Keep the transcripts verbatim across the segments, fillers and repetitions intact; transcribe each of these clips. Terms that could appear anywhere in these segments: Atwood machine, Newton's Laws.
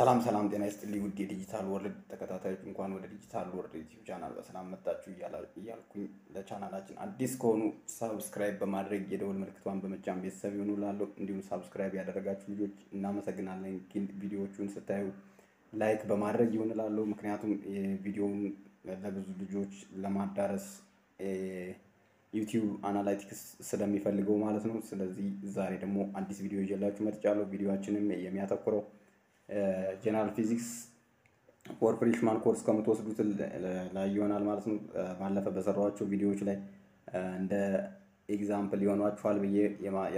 سلام سلام دينا استلي ودي ديجيتال وورلد تكتاتاي كنكون ولا ديجيتال وورلد يوتيوب شانل بسلام متاچو يالا يالكوين لشانالاچن አዲስ ከሆኑ ሰብስክራይብ በማድረግ የደወል ምልክቷን በመጫን ቤተሰብ ይሁኑላሉ እንዲሁም ሰብስክራይብ ያደረጋችሁ ልጆች እናመሰግናለን ግን ቪዲዮዎቹን ስታዩ ላይክ በማድረግ ይሁንላሉ ምክንያቱም ቪዲዮውን ለብዙ ልጆች ለማዳረስ ዩቲዩብ አናላይቲክስ ስለሚፈልገው ማለት ነው ስለዚህ ዛሬ ደግሞ አዲስ ቪዲዮ ይዤላችሁ መጥቻለሁ ቪዲዮአችንም የሚያተኩረው ጀነራል ፊዚክስ ፎር ፍሪሽማን ኮርስ ከመተወስዱት ላይ ይሆናል ማለት ነው ባለፈ በሰራዋቸው ቪዲዮዎች ላይ እንደ ኤግዛምፕል ይሆናችኋል ብዬ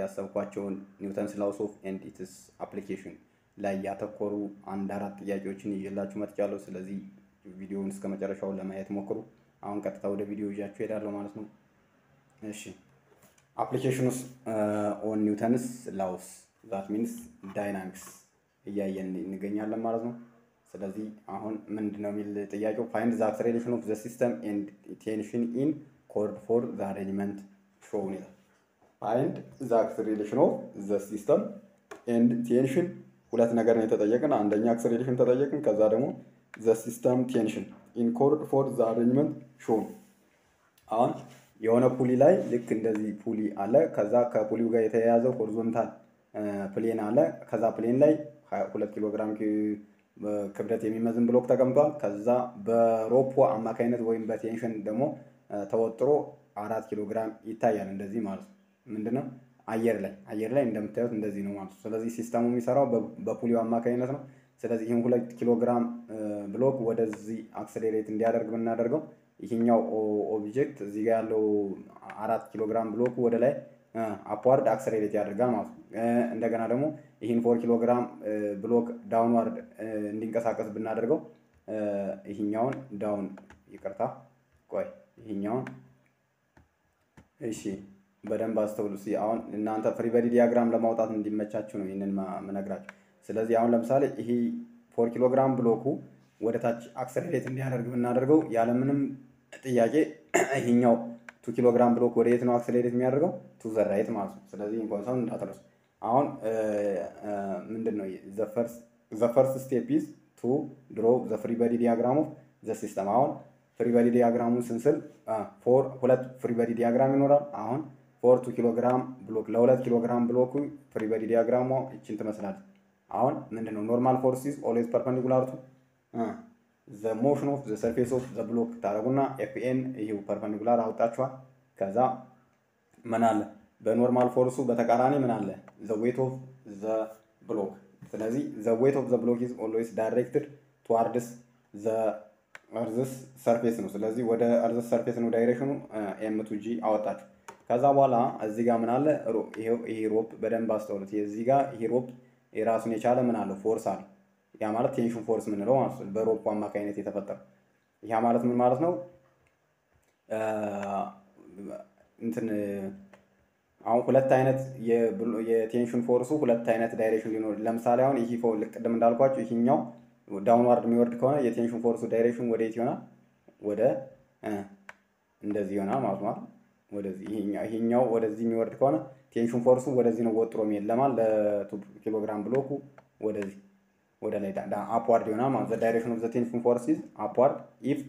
ያሰብኳቸው ኒውተንስ ላውስ ኦፍ ኤንድ ኢትስ አፕሊኬሽን ላይ ያተኮሩ አንድ አራት ጥያቄዎችን ይዤላችሁ መጥቻለሁ ስለዚህ ቪዲዮውን እስከመጨረሻው ለማየት ሞክሩ አሁን ቀጥታ ወደ ቪዲዮ ይዣችሁ ሄዳለሁ ማለት ነው እሺ አፕሊኬሽንስ ኦን ኒውተንስ ላውስ that means dynamics እያየን እንገኛለን ማለት ነው ስለዚህ አሁን ምንድነው የሚል ጥያቄው find the acceleration of the system and tension in chord for the arrangement shown here find the acceleration of the system and tension ሁለት ነገር ነው የተጠየቀን አንደኛ acceleration ተጠየቀን ከዛ ደግሞ the system tension in chord for the arrangement shown አሁን የሆነ ፑሊ ላይ ልክ እንደዚህ ፑሊ አለ ከዛ ከፑሊው ጋር የተያያዘው horizontal ፕሌን አለ ከዛ ፕሌን ላይ ሁለት ኪሎ ግራም ክብደት የሚመዝን ብሎክ ተቀምጧል ከዛ በሮፕ አማካይነት ወይም በቴንሽን ደግሞ ተወጥሮ አራት ኪሎ ግራም ይታያል እንደዚህ ማለት ምንድነው አየር ላይ አየር ላይ እንደምታዩት እንደዚህ ነው ማለት ስለዚህ ሲስተሙ የሚሰራው በፑሊው አማካይነት ነው ስለዚህ ይሄን ሁለት ኪሎ ግራም ብሎክ ወደዚህ አክሰሌሬት እንዲያደርግ እናደርገው ይሄኛው ኦብጀክት እዚህ ጋር ያለው አራት ኪሎ ግራም ብሎክ ወደ ላይ አፕዋርድ አክሰሌሬት ያደርጋል ማለት እንደገና ደግሞ ይሄን አራት ኪሎ ግራም ብሎክ ዳውንዋርድ እንዲንቀሳቀስ ብናደርገው ይሄኛውን ዳውን ይቀርታ ቆይ ይሄኛውን እሺ በደንብ አስተውሉ እስኪ አሁን እናንተ ፍሪ ቦዲ ዲያግራም ለማውጣት እንዲመቻችሁ ነው ይሄንን መነግራችሁ ስለዚህ አሁን ለምሳሌ ይሄ አራት ኪሎ ግራም ብሎኩ ወደታች አክሰሌሬት እንዲያደርግ ብናደርገው ያለ ምንም ጥያቄ ይሄኛው ሁለት ኪሎ ግራም ብሎክ ወዴት ነው አክሰሌሬት የሚያደርገው ቱ ዘ ራይት ማለት ነው ስለዚህ እንኳን እንዳትረሱ አሁን ምንድነው ዘ ፈርስት ዘ ፈርስት ስቴፕ ኢዝ ቱ ድሮ ዘ ፍሪ ቦዲ ዲያግራም ኦፍ ዘ ሲስተም አሁን ፍሪ ቦዲ ዲያግራሙን ስንስል አራት ሁለት ፍሪ ቦዲ ዲያግራም ይኖራል አሁን አራት ሁለት ኪሎ ግራም ብሎክ ለሁለት ኪሎ ግራም ብሎክ ፍሪ ቦዲ ዲያግራሙ እቺን ትመስላለች አሁን ምንድነው ኖርማል ፎርስ ኢዝ ኦልዌይስ ፐርፔንዲኩላር ቱ the motion of the surface of the block ታረጉና fn ይሄው perpendicular አውጣቻው ከዛ ምን አለ በኖርማል ፎርሱ በተቃራኒ ምን አለ the weight of the block ስለዚህ the weight of the block is always directed towards the earth's surface ነው ስለዚህ ወደ earth's surface ነው ዳይሬክሽኑ m to g አውጣቻው ከዛ በኋላ እዚህ ጋር ምን አለ ይሄው ይሄ rope በደንብ አስተውሉት እዚህ ጋር ይሄ rope ራሱን የቻለ ምን አለ force አለ ያ ማለት ቴንሽን ፎርስ ምን ነው ማለት ነው በሮፕ አማካይነት የተፈጠረ ያ ማለት ምን ማለት ነው እንትን አሁን ሁለት አይነት የቴንሽን ፎርሱ ሁለት አይነት ዳይሬክሽን ሊኖር ለምሳሌ አሁን ይሄ ፎል ቀደም እንዳልኳችሁ ይሄኛው ዳውንዋርድ የሚወርድ ከሆነ የቴንሽን ፎርሱ ዳይሬክሽን ወዴት ይሆናል ወደ እንደዚህ ይሆናል ማለት ነው ወደዚህ ይሄኛው ይሄኛው ወደዚህ የሚወርድ ከሆነ ቴንሽን ፎርሱ ወደዚህ ነው ወጥሮ የሚሄድ ለማለት ለሁለት ኪሎ ግራም ብሎኩ ወደዚህ ወደላይ ዳ አፕዋርድ ይሆናል ማለት the direction of the tension force is upward if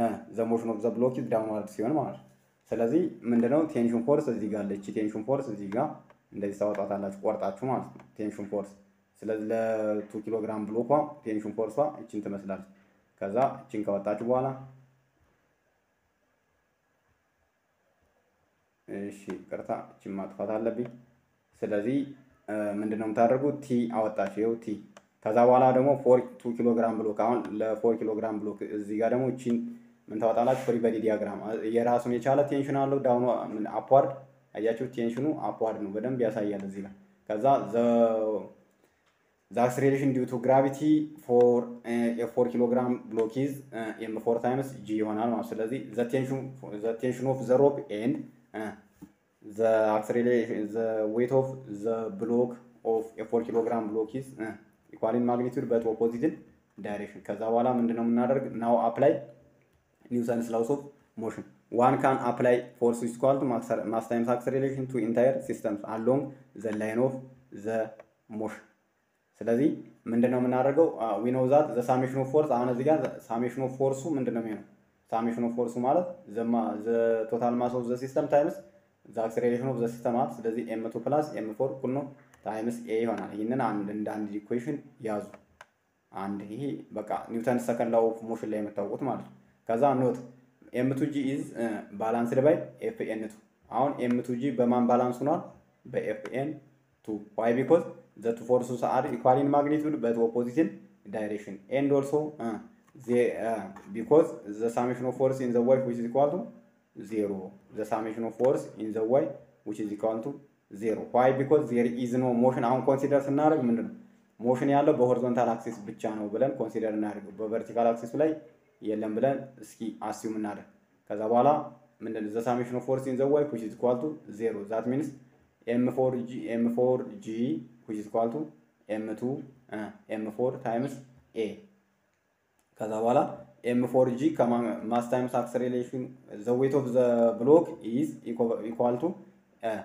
uh, the motion of the block is downward ሲሆን ማለት ስለዚህ ምንድነው ቴንሽን ፎርስ እዚህ ጋር ለቺ ቴንሽን ፎርስ እዚህ ጋር እንደዚህ ታወጣታላችሁ ቆርጣችሁ ማለት ነው ቴንሽን ፎርስ ስለዚህ ለ2 ኪሎ ግራም ብሎኳ ቴንሽን ፎርሷ እቺን ትመስላለች ከዛ እቺን ካወጣችሁ በኋላ እሺ ቀርታ እቺን ማጥፋት አለብኝ ስለዚህ ምንድነው የምታደርጉት ቲ አወጣችሁ ይው ቲ ከዛ በኋላ ደግሞ አራት ሁለት ኪሎ ግራም ብሎክ አሁን ለ4 ኪሎ ግራም ብሎክ እዚህ ጋር ደግሞ እቺን ምን ታወጣላችሁ ፍሪ ቦዲ ዲያግራም የራሱን የቻለ ቴንሽን አለው ዳውን አፕዋርድ አያችሁ ቴንሽኑ አፕዋርድ ነው በደንብ ያሳያል እዚህ ጋር ከዛ ዘ ዘ acceleration due to gravity for a አራት ኪሎ ግራም block is m four times g ይሆናል ማለት ስለዚህ the tension the tension of the rope and the acceleration the weight of the block of a አራት ኪሎ ግራም block is equal in magnitude but opposite direction ከዛ በኋላ ምንድነው እናደርግ now apply Newton's laws of motion one can apply force is equal to mass times acceleration to entire systems along the line of the motion ስለዚህ مندنا من نارجو we know that the summation of force أنا زيجان summation of force مندنا مينو summation of force ماله the ما the total mass of the system times the acceleration of the system at لذي m two plus m four كلنا times a هنا هنا عند عند equation يازو عند هي بقى نيوتن second law of motion اللي متوقعت ماله كذا نوت m two g is balanced by f n two عون m two g بمان balance هنا ب f n two why because the two forces are equal in magnitude but opposite direction and also uh, they, uh, because the summation of force in the wave which is equal to zero the summation of force in the wave which is equal to zero why because there is no motion I consider scenario motion yallo be horizontal axis bicha no bilen consider narig be vertical axis lay yellem bilen eski assume narig kaza bala mendel the summation of force in the wave which is equal to zero that means m four g m four g which is equal to m two uh, m four times a kaza bala m four g common mass times acceleration the weight of the block is equal, equal to uh,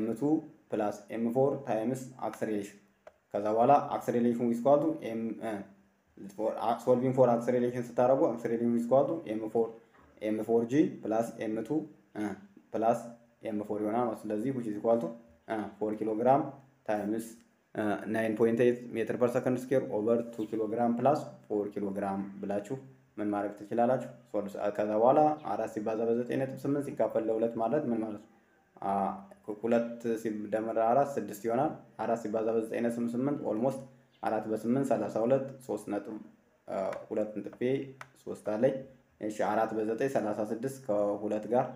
m two plus m four times acceleration kaza bala acceleration is equal to m uh, for uh, solving for acceleration sitarabu acceleration is equal to m four m four g plus m two uh, plus m four yonal ስለዚህ which is equal to uh, four kilogram times uh, nine point eight meter per second square over two kilogram plus four kilogram ብላችሁ ምን ማድረግ ትችላላችሁ ሶልስ ከዛ በኋላ አራት ሲባዛ በ9.8 ሲካፈል ለሁለት ማለት ምን ማለት ነው አ ሁለት ሲደመር አራት ስድስት ይሆናል አራት ሲባዛ በ9.8 almost አራት በ8 32 3 ነጥብ ሁለት ነጥብ ሶስት አለ እሺ አራት በ9 36 ከሁለት ጋር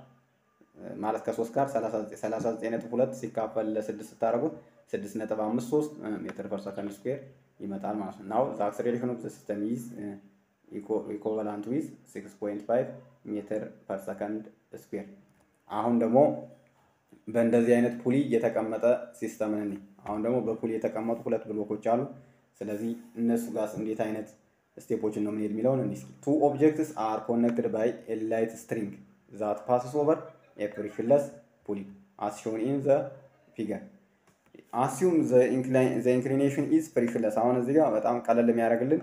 ማለት ከ3 ጋር thirty-nine point two ሲካፈል ለ6 ታረጉት six point five three ሜትር ፐር ሰከንድ ስኩዌር ይመጣል ማለት ነው now the acceleration of the system is equivalent with six point five ሜትር ፐር ሰከንድ ስኩዌር አሁን ደግሞ በእንደዚህ አይነት ፑሊ የተቀመጠ ሲስተም ነኝ አሁን ደግሞ በፑሊ የተቀመጡ ሁለት ብሎኮች አሉ ስለዚህ እነሱ ጋር እንዴት አይነት ስቴፖችን ነው ምንሄድ የሚለው ነው እንስኪ two objects are connected by a light string that passes over a peripheralless pulley as shown in the figure assume the incline the inclination is peripheralless አሁን እዚህ ጋር በጣም ቀለል የሚያደርግልን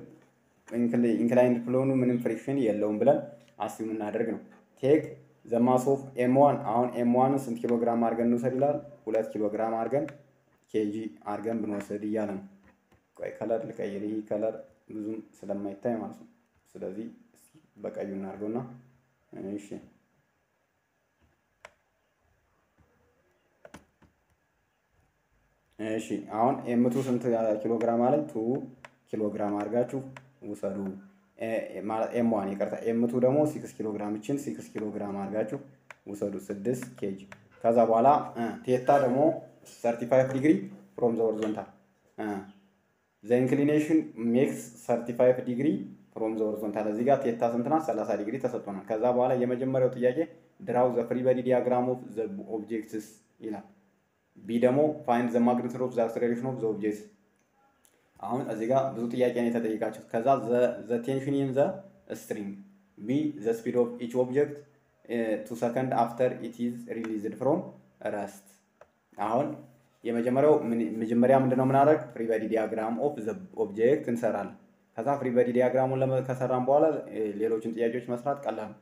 inclined plane ምንም friction የለውም ብለን assume እናደርግ ነው take the mass of m one አሁን m one ስንት ኪሎ ግራም አድርገን ነው ሰላል two ኪሎ ግራም አድርገን kg አድርገን ብንወስድ ይያለ ነው ቆይ color ልቀይር ይሄ color ብዙም ስለማይታይ ማለት ነው ስለዚህ በቀዩ እናርገውና እሺ እሺ አሁን m two ስንት ኪሎ ግራም አለ two ኪሎ ግራም አርጋችሁ ወሰዱ ማለት m one ይቀርታ m two ደግሞ six ኪሎ ግራም እቺን six ኪሎ ግራም አርጋችሁ ወሰዱ six kg ከዛ በኋላ ቴታ ደግሞ thirty-five ዲግሪ from the horizontal the inclination makes thirty-five ዲግሪ from the horizontal እዚህ ጋር ቴታ ስንት ናት thirty ዲግሪ ተሰጥቷናል ከዛ በኋላ የመጀመሪያው ጥያቄ draw the free body diagram of the objects ይላል B demo find the magnitude of the acceleration of the objects. አሁን እዚህ ጋር ብዙ ጥያቄ ነው የተጠየቃችሁት ከዛ the tension in the string B the speed of each object two seconds after it is released from rest. አሁን የመጀመሪያው መጀመሪያ ምንድነው ምናደርግ free body diagram of the object እንሰራለን ከዛ free body diagramውን ለመከሰራን በኋላ ሌሎችን ጥያቄዎች መስራት ቀላል ነው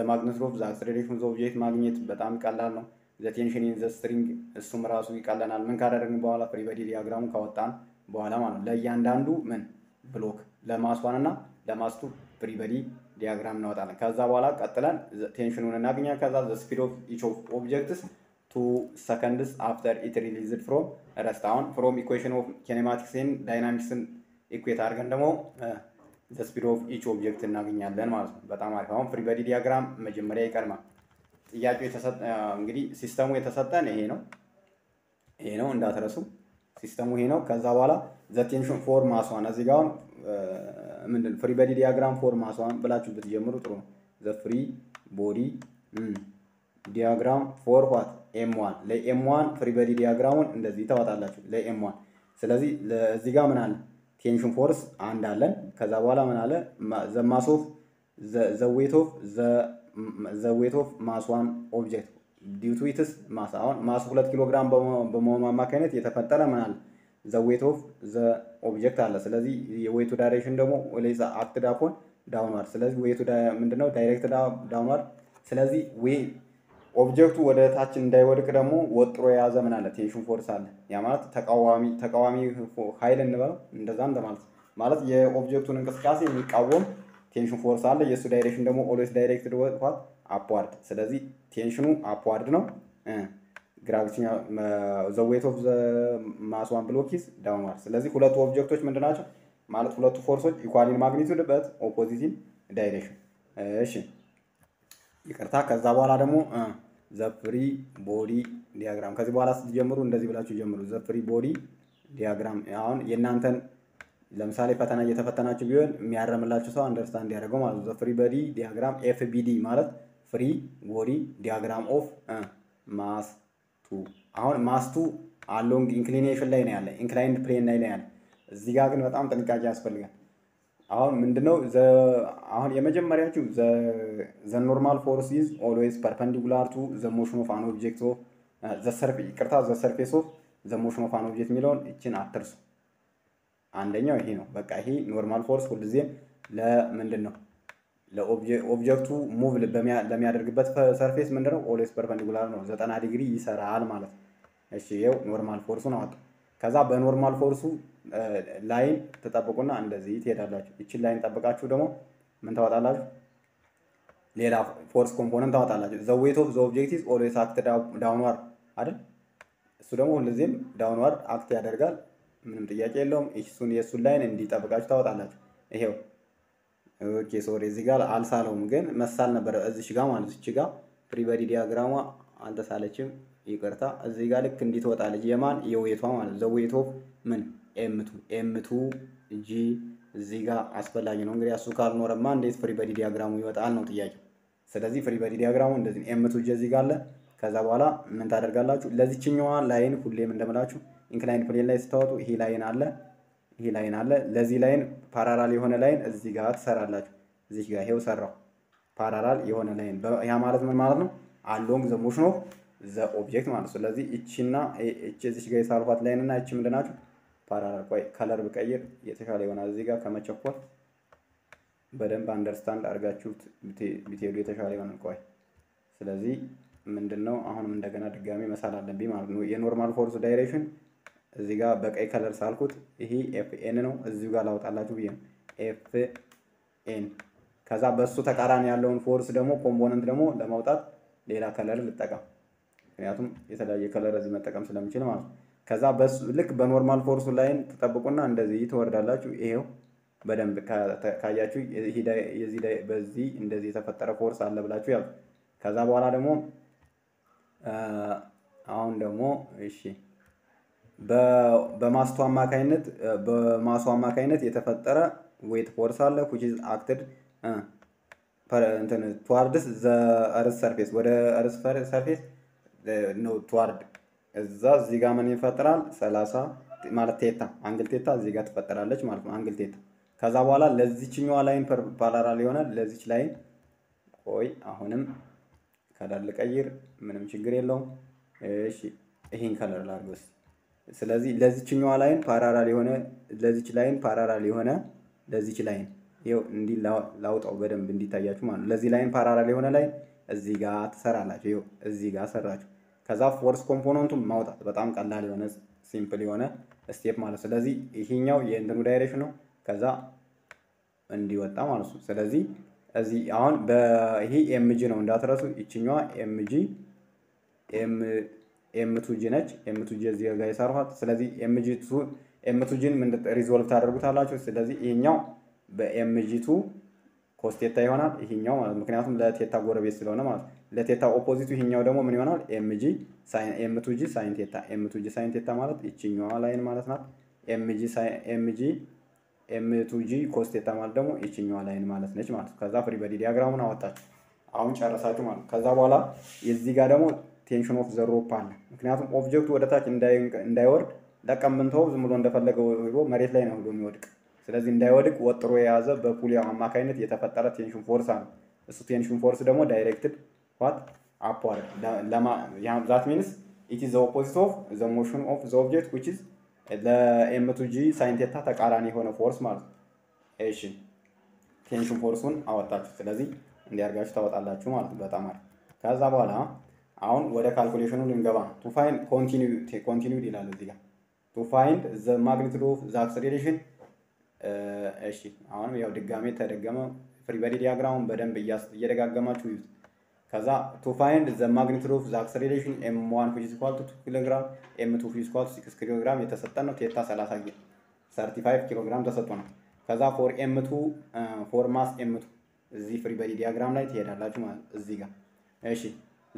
the magnitude of the acceleration of the object ማግኘት በጣም ቀላል ነው the tension in the string እሱም ራሱ ይቀለናል ምን ካደረግን በኋላ free body diagram ካወጣን በኋላ ማለት ለእያንዳንዱ ምን ብሎክ ለማስዋንና ለማስቱ free body diagram እናወጣለን ከዛ በኋላ ቀጥለን tensionውን እናገኛ ከዛ the speed of each of objects two seconds after it released from rest down from equation of kinematics and dynamics equate አድርገን ደግሞ the speed of each object እናገኛለን ማለት ነው በጣም አሪፍ አሁን free body diagram መጀመሪያ ይቀርማል ጥያቄው የተሰጠ እንግዲህ ሲስተሙ የተሰጠን ይሄ ነው ይሄ ነው እንዳትረሱ ሲስተሙ ይሄ ነው ከዛ በኋላ the tension for mass one እዚህ ጋር ምንድነው free body diagram for mass one ብላችሁ ብትጀምሩ ጥሩ ነው the free body diagram for what m one ለm1 free body diagramውን እንደዚህ ታወጣላችሁ ለm1 ስለዚህ እዚህ ጋር ምን አለ tension force አንድ አለን ከዛ በኋላ ምን አለ the mass of the the weight of the the weight of mass one object due to its mass አሁን ማስ two ኪሎ ግራም በመሆኑ ማማካይነት የተፈጠረ ምናል the weight of the object على سلذي weight direction دمو وليس up تدافون downward سلذي weight دا من دنا direct دا downward سلذي weight object وده تاچن دايورد كرامو وتروي هذا من على tension force على يا مالت تكوامي تكوامي high لنبالو من دزان دمالت مالت يه object ونكس كاسي ميكاوم tension force على يسوع direction دمو always direct دوا فات upward سلذي tensionu upward نو gravity the weight of the mass one block is downward سلذي خلاه تو object توش من دناش مالت خلاه تو force equal magnitude but opposite direction إيش يكرتها كذابوار آدمو زفري بودي دياغرام كذابوار أصل جمرو ندزي بلا شو جمرو زفري بودي دياغرام ياون ينانتن لما سالي فتنا يتفتنا شو بيون ميارم الله شو صار understand دياغرام مالو زفري بودي دياغرام F B D مالت free body diagram of mass two ياون mass two along inclination line ياله inclined plane line ياله زيجاكن بتأمل تنكا جاس بليان أهون من دنو the أهون يمجد مريح شو the the normal force is always perpendicular to the motion of an object of the surface كرتا the surface of the motion of an object ميلون إتشين عترسو عندنا هنا بقى هي normal force كل زين لا من دنو لا object object to move لبميع لميع الركبات في surface من دنو always perpendicular no زت أنا degree يسار على مالت هالشيء يو normal force نعط كذا بين normal force line تطبقونا عند زي تيرادلاج. إيش line تطبقات شو دمو من تطبقات ليرا force component تطبقات. The weight of the object is always acted downward. هذا شو دمو لازم downward acted أدرجال من تيجي كلهم إيش سوني سون line عندي تطبقات تطبقات. إيهو. Okay sorry زيقال عال سال هم جن مثال نبر أزشجع ما أزشجع. Primary diagram عند سالتشم يكرتا زيقال كندي تطبقات جيمان يويه ثوان. The weight of من M two M two G زيجا أسبلا جنونغري أسوكار نورمان ديس فري بدي دياغرام ويوات آل نوتياج. سلذي فري بدي دياغرام وندزين M two G زيجا لا كذا ولا من تارك الله شو لذي تشينوان لاين كل من دملا شو إنك لاين كل لاين استوت هي لاين على هي لاين على لذي لاين parallel يهون لاين الزيجا سر الله زيجا هيو سره parallel يهون لاين. يا مالت من مالتنا along the motion of the object مالت سلذي إتشينا إتش زيجا سر فات لاين نا إتش من دنا شو parallel कोई color बकायेर ये तो खाली बना देगा कमचौकोर बदन पर understand अर्गा चूत बिते बिते ये तो खाली बना कोई सलाजी मंडनो आहों मंडगना डगामी मसाला डब्बी मारनु ये normal force direction जिगा बकाये color साल कुत यही F N नो जिगा लाउट अल्लाह चुबियन F N कहाँ बस तो थकारान यार लोन force डमो component डमो डमाउटा डेरा color लगता का यार तुम ये सलाजी color अजीमत तकम सलाम चिल्मा كذا بس لك بنورمال فورس لاين تطبقونا عند زي توردالله شو إيهو بدم بكا كايا شو يزيد يزيد بس زي عند زي تفترة فورس على بلا شو يال كذا بولا دمو ااا عون دمو إيشي ب بماس توام ما كينت بماس توام ما كينت يتفترة ويت فورس على كوجيز أكتر ااا فر إنتن توردس ذا أرز سيرفيس وده أرز فر سيرفيس نو تورد إذا زيجا مني فترة سلاسة مال تيتا أنجل تيتا زيجات فترة ليش مال أنجل تيتا كذا والا لذيشني والا إن بار باراليونا لذيش لاين كوي أهونم كذا لك أير منهم شجريلهم إيش هين كذا لارجوس سلازي لذيشني والا إن باراليونا لذيش لاين باراليونا لذيش لاين يو ندي لا لاوت أوبرم بندي تيار شو مان لذي لاين باراليونا لاين زيجات سرالة يو زيجات سرالة كذا force component موضع بتعمل كله لونه simple لونه استيب ماله سلذي هينيو يندمو directionو كذا عندي وقتها ماله سلذي أزي عن بهي M G نوندا تراسو إتشينيو M G M M two G نج M two G زي هذا يسارها سلذي M G two M two G من ده resolve تعرفه تعالى شو سلذي هينيو ب M G two كوستيت تايوانا هينيو ماله ممكن أصلا لا تيتا غورا بيسلونه ماله لا تيتا opposite هينيو دمو من يوانال M G sin M two G sin theta M two G sin theta مالت إتشينيو line مالت نات M G sin M G M two G cos theta مالت دمو إتشينيو line مالت نج مالت كذا في بدي diagram أنا واتش عون شارة ساتو مال كذا ولا يزيد دمو tension of the rope بان ممكن أصلا object وده تاك إن داي إن دايورد ده كم من ثوب زملون دفتر لقوه مريض line هو دميورد سلازم دايوردك وتروي هذا بقولي عن ما كانت يتفترة tension force عن السو tension force دمو directed what upward. That means it is the opposite of the motion of the object which is إذا إما توجي ساينتي تاتا كاراني هونا فورس مال إيش تنشون فورسون أو تاتش سلازي إندي أرجعش تاوت الله شو مال بتأمر كذا بالها عون وده calculationو لنجبان to find continue continue دينا لذيك to find the magnitude of the acceleration إيش عون بياو دقامي ترجمة في بري diagram بدن بياس يرجع دقامة شو كذا to find the magnitude of the acceleration m one which is equal to two kilograms m two which is equal to six kilograms يتسطن تيتا ثلاثة thirty-five kilograms تسطن كذا for m two for mass m two زي في بري diagram لايت يرجع لاجو ما زيكا إيش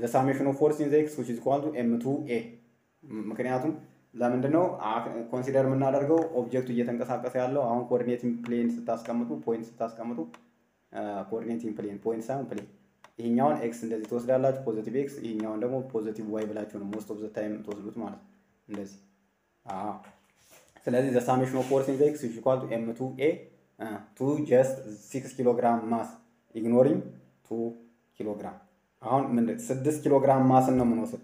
the summation of force in the x which is equal to m two a مكنياتهم لما ندنو consider من نادرجو object يتنقص هكذا يالله عن coordinating plane ستاس كمتو point ستاس كمتو coordinating plane point سام plane إيهنياون x إندزي توصلالات positive x إيهنياون دمو positive y بلاتشون most of the time توصلوت مالت إندزي آه سلازي the summation of force in the x is equal to m two a to just six kilogram mass ignoring two kilogram هون من six kilogram mass إنه منوصل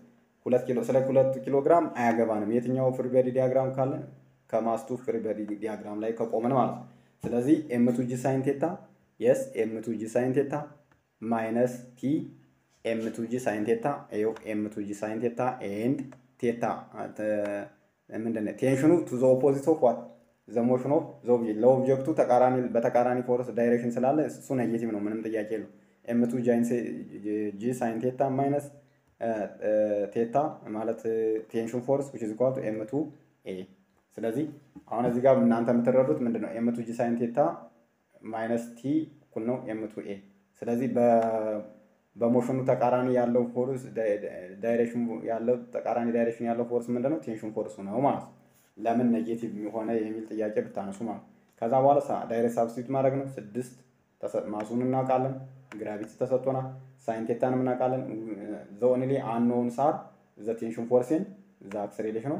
كلات كيلو سلك كلات كيلوغرام أعجبانم يتنياو في البري diagram كله كماس تو في البري diagram لايك كومن مالت سلازي m two g sin theta yes m two g sin theta minus t m two g sin theta ayo m two g sin theta and theta at uh, tension to the opposite of what the motion of the object low object to takarani batakarani force direction selale su negative no menam tiyake lo m two g g sin theta minus uh, uh, theta malat uh, tension force which is equal to m two a selezi ahun ezi ga nanta mitterrudut mendino m two g sin theta minus t kunno m two a سلازي ب بموشنو تكراني يالله فورس دايركشن يالله تكراني دايركشن يالله فورس من ده تينشون فورس هنا وماس لا من نيجاتيف ميخونه يميل تياجة بتانسو ما كذا ولا سا دايركت سابستيت ما رجعنا سدست تس ماسوننا كالن غرابيتي تساتونا ساينتيتان منا كالن زونيلي unknown صار ذا تينشون فورسين ذا acceleration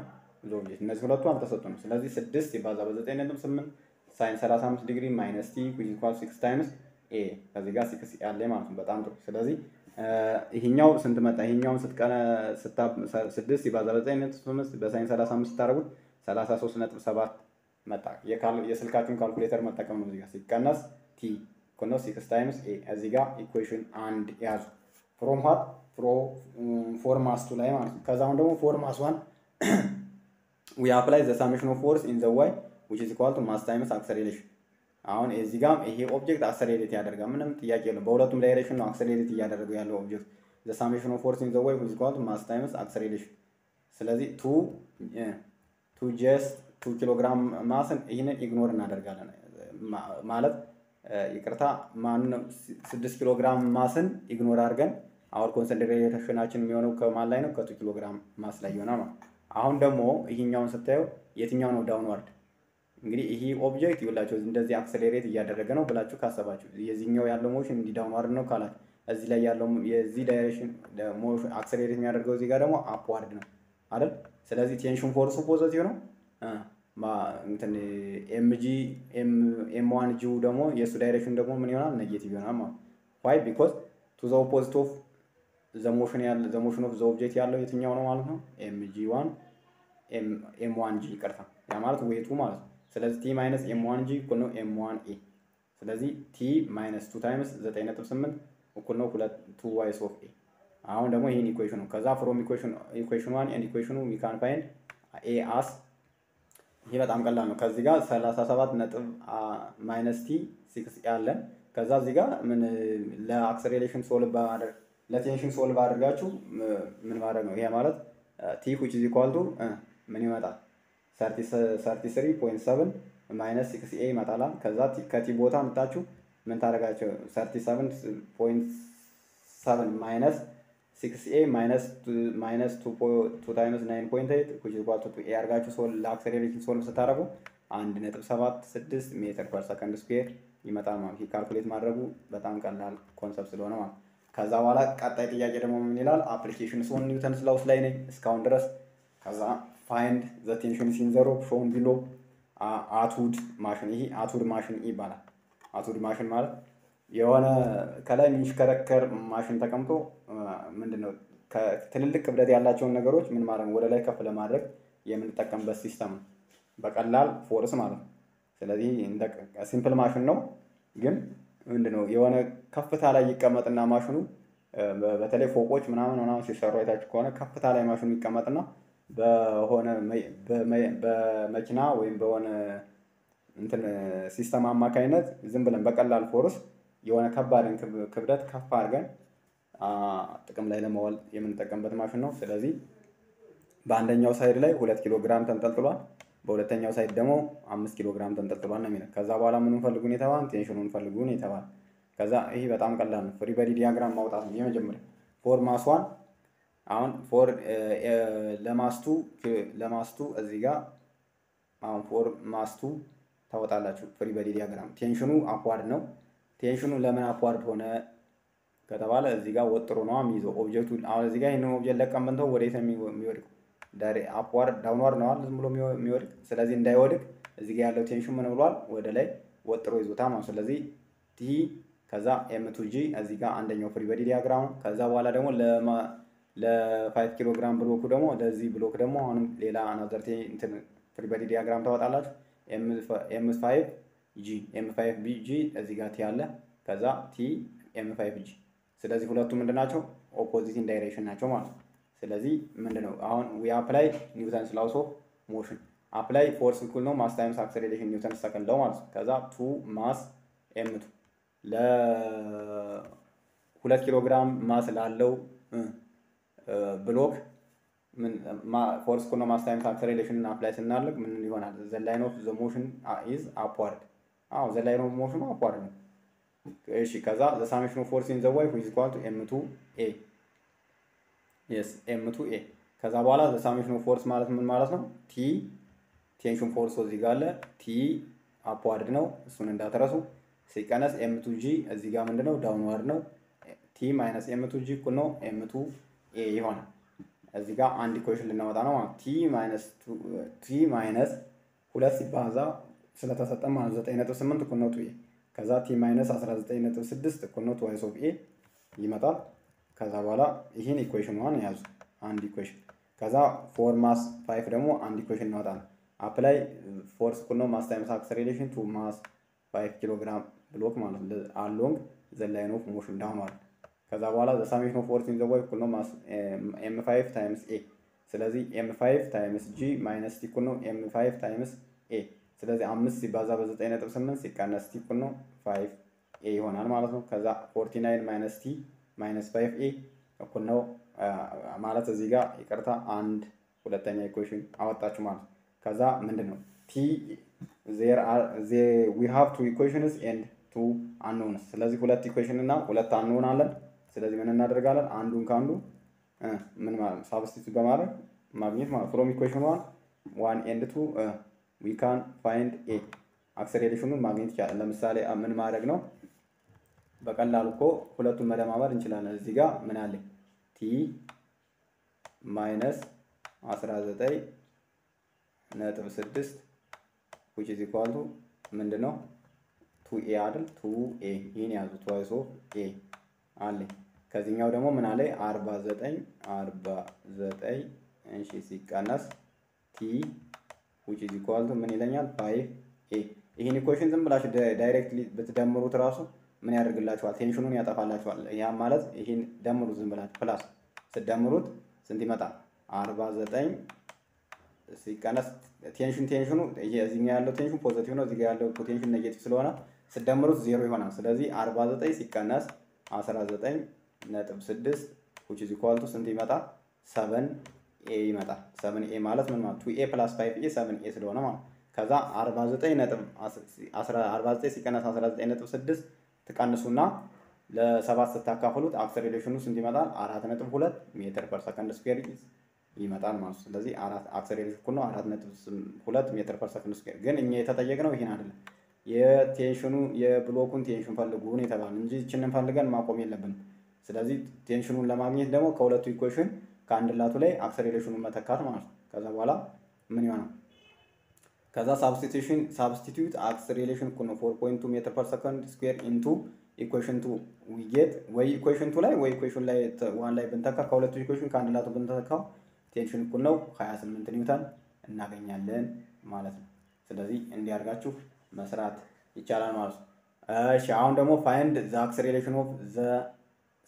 زوجي نزول توام تساتونا سلازي سدست يبازا بزتين عندهم سمن ساين سلاسام degree minus t which equals six times إيه هذا جالس كسي على ما أنتم بتعملوا سلازي هنياو سنتمت هنياو ستكنا ستاب سدستي بازارتين نتسمس بسين سلاسة مستاربو سلاسة سوسنة سبعة متاع يكال يسلكاتهم كالكوليتر متاع كم هذا جالس كناس تي كناس six times a هذا جا equation and ياز from what from four mass to لاي ما أنتم كذا عندهم four mass one we apply the summation of force in the y which is equal to mass times acceleration أون إزيجام إيه object accelerated يا درجة منهم تياجي له بقولة توم direction accelerated يا درجة يا له object the summation of force in the wave is equal to mass times acceleration سلازي two two just two kilogram mass هنا ignore نا درجة لنا ما مالت يكرتها مان six kilogram mass ignore أرجن our concentration أشين ميونو كمال لينو كتو kilogram mass ليونا ما أون دمو هنا يوم ستة يتنيا ونو downward እንግዲህ ይሄ ኦብጀክት ይላችሁ እንደዚህ አክሰለሬት ያደረገ ነው ብላችሁ ካሰባችሁ የዚህኛው ያለው ሞሽን እንዲ ዳውንዋርድ ነው ካላችሁ እዚህ ላይ ያለው የዚህ ዳይሬክሽን ሞሽን አክሰለሬት የሚያደርገው እዚህ ጋር ደግሞ አፕዋርድ ነው አይደል ስለዚህ ቴንሽን ፎርስ ፖዚቲቭ ነው አ ማ እንትን ኤምጂ ኤም ኤም1 ጂው ደግሞ የሱ ዳይሬክሽን ደግሞ ምን ይሆናል ኔጌቲቭ ይሆናል ማለት why because to the opposite of the motion ያለ the motion of the object ያለው የትኛው ነው ማለት ነው ኤምጂ1 ኤም ኤም1 ጂ ይቀርታ ያ ማለት ወይቱ ማለት سلازي t minus m one g كنو m one a سلازي t minus two times the تاينة تبسمن وكنو كلا two y of a عون دمو هين equation كذا from equation equation one and equation two we can find a as هي بتعمل كلامه كذا زيجا سلاسة سبعة نتب minus t six يالن كذا زيجا من لا acceleration solve بار لا tension solve بار جاتشو من بارنو هي مالت t which is equal to مني ماتا thirty-three point seven minus six a مطالع كذا كتي بوتا متاچو من تارغاچو thirty-seven point seven minus six a minus minus two times nine point eight which is equal to a አርጋቹ ሶል አክሰለሬሽን ሶል ስታረጉ one point seven six ሜትር ፐር ሰከንድ ስኩዌር ይመጣል ማለት ይካልኩሌት ማድረጉ በጣም ቀላል ኮንሰፕት ስለሆነ ማለት ከዛ በኋላ ቀጣይ ጥያቄ ደግሞ ምን ይላል አፕሊኬሽን ሶን ኒውተንስ ላውስ ላይ ነኝ እስካሁን ድረስ ከዛ find the tension in the rope shown below atwood machine ይሄ atwood machine ይባላል atwood machine ማለት የሆነ ከላይ የሚሽከረከር ማሽን ተቀምጦ ምንድነው ትልልቅ ክብደት ያላቸውን ነገሮች ምን ማለት ወደ ላይ ከፍ ለማድረግ የምንጠቀምበት ሲስተም بقلال فورس معناته سلازي عندك سمبل ماشين نو جن مندنو يوانا كفتا لا يقمطنا ماشينو በተለይ ፎቆች ምናምን ምናምን ሲሰሩ አይታችሁ ከሆነ ከፍታ ላይ ማሽኑ ይቀመጥና በሆነ በመኪና ወይም በሆነ እንትን ሲስተም አማካይነት ዝም ብለን በቀላል ፎርስ የሆነ ከባድን ክብደት ከፍ አድርገን ጥቅም ላይ ለማዋል የምንጠቀምበት ማሽን ነው። ስለዚህ በአንደኛው ሳይድ ላይ ሁለት ኪሎ ግራም ተንጠልጥሏል፣ በሁለተኛው ሳይድ ደግሞ አምስት ኪሎ ግራም ተንጠልጥሏል ነው የሚለው። ከዛ በኋላ ምንም ፈልጉን ይተዋን ቴንሽኑን ፈልጉን ይተዋል። ከዛ ይሄ በጣም ቀላል ነው። ፍሪ በዲ ዲያግራም ማውጣት ነው የመጀመሪያ ፎር ማስ ዋን አሁን ፎር ለማስ ሁለት ለማስ ሁለት እዚህ ጋር አሁን ፎር ማስ ሁለት ታወጣላችሁ ፍሪ በዲ ዲያግራም። ቴንሽኑ አፕዋርድ ነው። ቴንሽኑ ለምን አፕዋርድ ሆነ ከተባለ እዚህ ጋር ወጥሮ ነው የሚይዘው ኦብጀክቱ። አሁን እዚህ ጋር ይሄንን ኦብጀክት ለቀምንተው ወዴት ነው የሚወድቀው? ዳይሬ አፕዋርድ ዳውንዋርድ ነው ዝም ብሎ የሚወድቅ። ስለዚህ እንዳይወድቅ እዚህ ጋር ያለው ቴንሽን ምን ብሏል? ወደ ላይ ወጥሮ ይዞታል ማለት። ስለዚህ ቲ ከዛ ኤም2ጂ እዚህ ጋር አንደኛው ፍሪ በዲ ዲያግራም። ከዛ በኋላ ደግሞ ለ5 ኪሎ ግራም ብሎኩ ደግሞ ለዚህ ብሎክ ደግሞ አሁን ሌላ አናዘር ቴ እንትን ፍሪ በዲ ዲያግራም ታወጣላችሁ። ኤም5ጂ ኤም5ቢጂ እዚህ ጋር ቲ አለ፣ ከዛ ቲ ኤም5ጂ። ስለዚህ ሁለቱ ምንድናቸው? ኦፖዚት ኢን ዳይሬክሽን ናቸው ማለት። ስለዚህ ምንድነው አሁን ዊ አፕላይ ኒውተንስ ላውስ ኦፍ ሞሽን አፕላይ ፎርስ ኢኩል ነው ማስ ታይምስ አክሰለሬሽን ኒውተንስ ሰከንድ ላው ማለት። ከዛ ሁለት ማስ ኤም2 ل ሁለት ኪሎ ግራም ማስ ላለው ብሎክ ምን ፎርስ ኮኖ ማስ ታይም አክሰለሬሽን አፕላይ እናደርግ ምን ይሆናል? ዘ ላይን ኦፍ ዘ ሞሽን ኢዝ አፕዋርድ። አዎ ዘ ላይን ኦፍ ሞሽን አፕዋርድ ነው። እሺ ከዛ ዘ ሳሜሽን ኦፍ ፎርስ ኢን ዘ ዋይ which is equal to ኤም2ኤ yes ኤም2ኤ ከዛ በኋላ ዘ ሳሜሽን ኦፍ ፎርስ ማለት ምን ማለት ነው? ቲ ቴንሽን ፎርስ እዚህ ጋር አለ፣ ቲ አፕዋርድ ነው እሱን እንዳትረሱ። ሲቀነስ ኤም2ጂ እዚህ ጋር ምንድነው? ዳውንዋርድ ነው። ቲ - ኤም2ጂ እኩል ነው ኤም2ኤ ይሆናል። እዚህ ጋር አንድ ኢኩዌሽን ልናወጣ ነው ማለት ቲ - ቲ - ሁለት ሲባዛ ስለተሰጠ ማለት ዘጠኝ ነጥብ ስምንት እኩል ነው ኤ። ከዛ ቲ - አስራ ዘጠኝ ነጥብ ስድስት እኩል ነው twice of ኤ ይመጣል። ከዛ በኋላ ይሄን ኢኩዌሽን ዋን ያዙ አንድ ኢኩዌሽን። ከዛ ፎር ማስ ፋይቭ ደግሞ አንድ ኢኩዌሽን እናወጣለን። አፕላይ ፎርስ እኩል ነው ማስ ታይምስ አክሰለሬሽን ቱ ማስ ፋይቭ ኪሎ ግራም ብሎክ ማለት አሎንግ ዘ ላይን ኦፍ ሞሽን ዳውንዋርድ። ከዛ በኋላ ዘ ሳሜሽን ኦፍ ፎርስ ኢን ዘ ዋይ እኩል ነው ማስ ኤም5 ታይምስ ኤ። ስለዚህ ኤም5 ታይምስ ጂ ማይነስ ቲ እኩል ነው ኤም5 ታይምስ ኤ። ስለዚህ አምስት ሲባዛ በ9.8 ሲቀነስ ቲ እኩል ነው ፋይቭ ኤ ይሆናል ማለት ነው። ከዛ አርባ ዘጠኝ ማይነስ ቲ ማይነስ ፋይቭ ኤ እኩል ነው ማለት እዚህ ጋር ይቀርታ አንድ ሁለተኛ ኢኩዌሽን አወጣችሁ ማለት። ከዛ ምንድነው ቲ there are they we have two equations and two unknowns. ስለዚህ ሁለት ኢኩዌሽን እና ሁለት አንኖን አለን። ስለዚህ ምን እናደርጋለን? አንዱን ካንዱ ምን ማለት ሳብስቲትዩት በማድረግ ማግኘት ማለት። from equation one and two we can find a acceleration ማግኘት ይቻላል። ለምሳሌ ምን ማድረግ ነው? በቀላሉ እኮ ሁለቱን መደማመር እንችላለን። እዚህ ጋር ምን አለ? t - አስራ ዘጠኝ ነጥብ ስድስት which is equal to ምንድነው? ሁለት ኤ አይደል? ሁለት ኤ ይሄን ያዙ twice of a አለ። ከዚህኛው ደግሞ ምን አለ? አርባ ዘጠኝ አርባ ዘጠኝ እንሺ ሲቀነስ t which is equal to ምን ይለኛል? ፋይቭ ኤ ይሄን ኢኩዌሽን ዝም ብላችሁ ዳይሬክትሊ በተደምሩት ራሱ ምን ያደርግላችኋል? ቴንሽኑን ያጠፋላችኋል። ያ ማለት ይሄን ደምሩ ዝም ብላችሁ ፕላስ ስደምሩት ስንት ይመጣል? አርባ ዘጠኝ ሲቀነስ ቴንሽን ቴንሽኑ እዚህኛው ያለው ቴንሽን ፖዚቲቭ ነው፣ እዚህ ያለው ፖቴንሽን ኔጌቲቭ ስለሆነ ስደምሩት ዜሮ ይሆናል። ስለዚህ አርባ ዘጠኝ ሲቀነስ አስራ ዘጠኝ ነጥብ ስድስት which is equal to ስንት ይመጣል? ሰቨን ኤ ይመጣል። ሰቨን ኤ ማለት ምን ማለት ሁለት ኤ + ፋይቭ ኤ ሰቨን ኤ ስለሆነ ማለት። ከዛ አርባ ዘጠኝ ነጥብ አስር አርባ ዘጠኝ ሲቀነስ አስራ ዘጠኝ ነጥብ ስድስት ተቀንሱና ለ7 ስታካፍሉት አክሰለሬሽኑ ስንት ይመጣል? አራት ነጥብ ሁለት ሜትር ፐር ሰከንድ ስኩዌር ይመጣል ማለት። ስለዚህ አራት አክሰለሬሽን ኩል ነው አራት ነጥብ ሁለት ሜትር ፐር ሰከንድ ስኩዌር። ግን እኛ የተጠየቅነው ይሄን አይደለም፣ የቴንሽኑ የብሎኩን ቴንሽን ፈልጉ ነው የተባልን እንጂ እቺንን ፈልገን ማቆም የለብንም። ስለዚህ ቴንሽኑን ለማግኘት ደግሞ ከሁለቱ ኢኩዌሽን ከአንድ ላቱ ላይ አክሰለሬሽኑን መተካት ማለት። ከዛ በኋላ ምን ይሆናል? ከዛ ሳብስቲቲዩሽን ሳብስቲቲዩት አክሰለሬሽን ኩል ነው አራት ነጥብ ሁለት ሜትር ፐር ሰከንድ ስኩዌር ኢንቱ ኢኩዌሽን ቱ we get ወይ ኢኩዌሽን ቱ ላይ ወይ ኢኩዌሽን ላይ ዋን ላይ ብንተካ ከሁለቱ ኢኩዌሽን ከአንድ ላቱ ብንተካ ቴንሽን እኩል ነው ሃያ ስምንት ኒውተን እናገኛለን ማለት ነው። ስለዚህ እንዲያርጋችሁ መስራት ይቻላል ማለት ነው። እሺ አሁን ደግሞ find the acceleration of the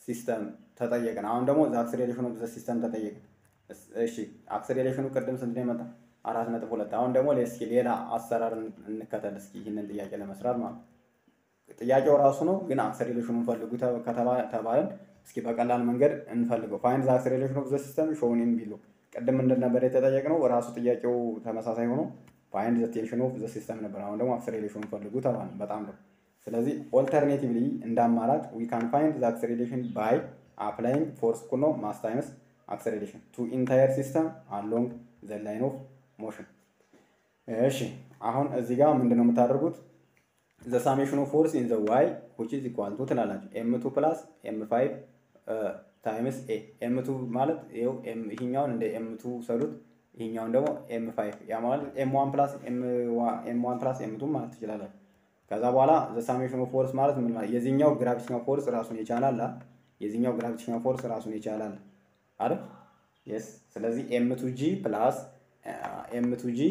system ተጠየቀን። አሁን ደግሞ the acceleration of the system ተጠየቀን። እሺ acceleration ቅድም ስንት ነው መጣ አራት ነጥብ ሁለት። አሁን ደግሞ ለእስኪ ሌላ አሰራር እንከተል እስኪ ይሄንን ጥያቄ ለመስራት ማለት ጥያቄው ራሱ ነው ግን አክሰሌሬሽኑን ፈልጉ ተባለን። እስኪ በቀላል መንገድ እንፈልገው። find the acceleration of the system shown in below ቀደም እንደነበረ የተጠየቀው ራሱ ጥያቄው ተመሳሳይ ሆኖ find the tension of the system ነበር። አሁን ደግሞ አክሰሌሬሽኑን ፈልጉ ተባለን። በጣም ነው። ስለዚህ alternatively እንዳማራጭ we can find the acceleration by applying force equal to mass times acceleration to entire system along the line of motion. እሺ አሁን እዚህ ጋር ምንድነው የምታደርጉት? The summation of force in the y which is equal to ትላላችሁ m two plus m five uh, times a m two ማለት ይሄው m ይሄኛውን እንደ m two ሰሉት ይሄኛውን ደግሞ m five ያ ማለት m one plus m one plus m two ማለት ይችላል። ከዛ በኋላ the summation of force ማለት ምን ማለት የዚህኛው gravitational force ራሱን ይቻላል የዚህኛው gravitational force ራሱን ይቻላል አይደል? yes ስለዚህ m two g plus uh, m two g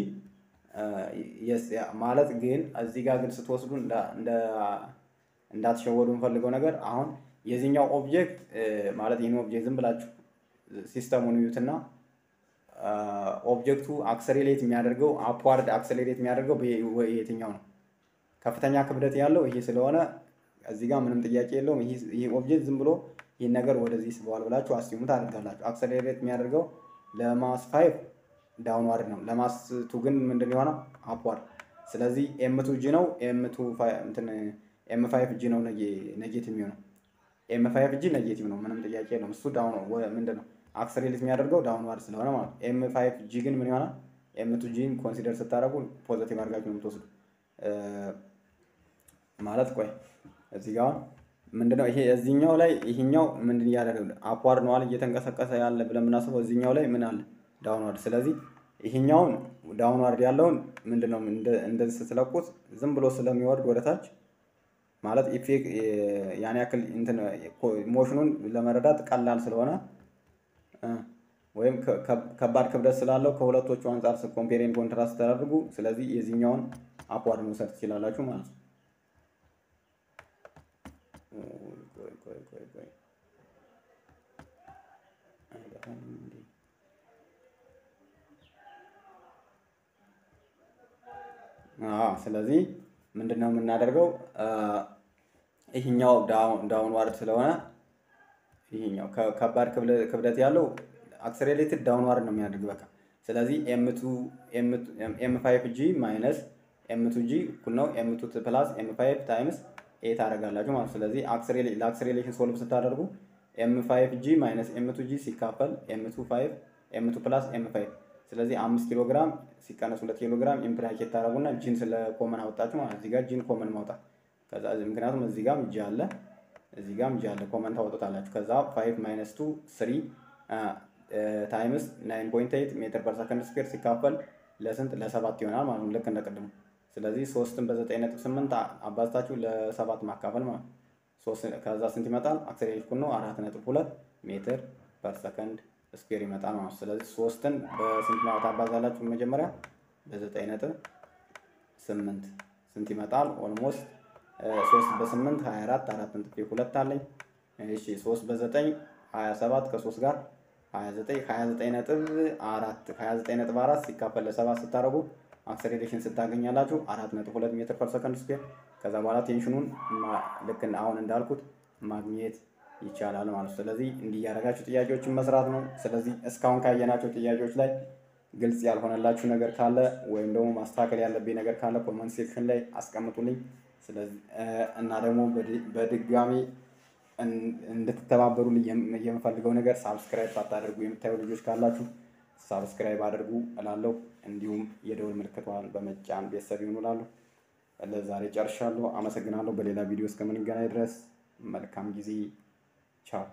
yes ማለት ግን እዚህ ጋር ግን ስትወስዱ እንደ እንደ እንዳትሸወዱን ፈልገው ነገር አሁን የዚህኛው ኦብጀክት ማለት ይሄን ኦብጀክት ዝም ብላችሁ ሲስተሙን ይዩትና ኦብጀክቱ አክሰሌሬት የሚያደርገው አፕዋርድ አክሰሌሬት የሚያደርገው በየትኛው ነው? ከፍተኛ ክብደት ያለው ይሄ ስለሆነ እዚህ ጋር ምንም ጥያቄ የለውም። ይሄ ይሄ ኦብጀክት ዝም ብሎ ይሄን ነገር ወደዚህ ስቧል ብላችሁ አስዩም ታደርጋላችሁ። አክሰሌሬት የሚያደርገው ለማስ five ዳውንዋርድ ነው ለማስ two ግን ምንድነው የሆነው አፕዋርድ። ስለዚህ m two g ነው m two five እንትን m five g ነው ኔጌቲቭ ነው m five g ኔጌቲቭ ነው ምንም ጥያቄ የለውም። እሱ ዳውን ምንድነው አክሰሌሬት የሚያደርገው ዳውንዋርድ ስለሆነ ማለት m five g ግን ምን ይሆናል? m two g ን ኮንሲደር ስታደርጉ ፖዚቲቭ አድርጋችሁ የምትወስዱ ማለት ቆይ እዚህ ጋር ምንድነው ይሄ እዚህኛው ላይ ይሄኛው ምንድነው ያደረገው አፕዋርድ ነው አለ እየተንቀሳቀሰ ያለ ብለን እናስበው እዚህኛው ላይ ምን አለ ዳውንዋርድ። ስለዚህ ይሄኛው ዳውንዋርድ ያለውን ምንድነው እንደዚህ ስለቁት ዝም ብሎ ስለሚወርድ ወደታች ማለት ኢፌክት ያን ያክል እንትን ኢሞሽኑን ለመረዳት ቀላል ስለሆነ ወይም ከባድ ክብደት ስላለው ከሁለቶቹ አንፃር ኮምፔር ኤንድ ኮንትራስት ተደርጉ። ስለዚህ የዚህኛውን አፕዋርድ ነው ሰጥ ይችላልላችሁ ማለት ነው። አዎ ስለዚህ ምንድነው የምናደርገው ይሄኛው ዳውን ዳውንዋርድ ስለሆነ ይሄኛው ከባድ ክብደት ያለው አክሰሌሬትድ ዳውንዋርድ ነው የሚያደርግ በቃ። ስለዚህ m two m five g minus m two g እኩል ነው m two plus m five times a ታደርጋላችሁ ማለት። ስለዚህ አክሰሌሬት ለአክሰሌሬሽን ሶልቭ ስታደርጉ m five g minus m two g ሲካፈል m two five m two plus m five ስለዚህ five ኪሎ ግራም ሲቀነስ two ኪሎ ግራም ኢምፕላኬት ታረጉና ጂን ስለ ኮመን አውጣችሁ ማለት እዚህ ጋር ጂን ኮመን ማውጣት ከዛ ምክንያቱም እዚህ ጋርም ጂ አለ እዚህ ጋርም ጂ አለ ኮመን ታወጣላችሁ። ከዛ five minus two three times nine point eight ሜትር per second square ሲካፈል ለስንት ለ7 ይሆናል ማለት ነው ልክ እንደቀደሙ። ስለዚህ three ን በ9.8 አባዝታችሁ ለ7 ማካፈል ማለት three ከዛ ስንት ይመጣል? አክሰሌሬሽን ነው four point two ሜትር per second ስኩዌር ይመጣል ማለት። ስለዚህ three ን በስንት ማውጣት አባዛላችሁ መጀመሪያ በ9.8 ስንት ይመጣል? ኦልሞስት three በ8 twenty-four four point two አለኝ። እሺ three በ9 twenty-seven ከ3 ጋር twenty-nine twenty-nine point four twenty-nine point four ሲካፈል ለ7 ስታረጉ አክሰሌሬሽን ስታገኛላችሁ four point two ሜትር per second ስኩዌር። ከዛ በኋላ ቴንሽኑን ልክ አሁን እንዳልኩት ማግኔት ይቻላል ማለት። ስለዚህ እንዲያረጋችሁ ጥያቄዎችን መስራት ነው። ስለዚህ እስካሁን ካየናችሁ ጥያቄዎች ላይ ግልጽ ያልሆነላችሁ ነገር ካለ ወይም ደግሞ ማስተካከል ያለብኝ ነገር ካለ ኮሜንት ሴክሽን ላይ አስቀምጡልኝ። ስለዚህ እና ደግሞ በድጋሚ እንድትተባበሩልኝ የምፈልገው ነገር Subscribe አታደርጉ የምታዩ ልጆች ካላችሁ Subscribe አድርጉ እላለሁ። እንዲሁም የደወል ምልክቷን በመጫን ቤተሰብ ይሁኑላችሁ። ለዛሬ ጨርሻለሁ። አመሰግናለሁ። በሌላ ቪዲዮ እስከምንገናኝ ድረስ መልካም ጊዜ ቻው።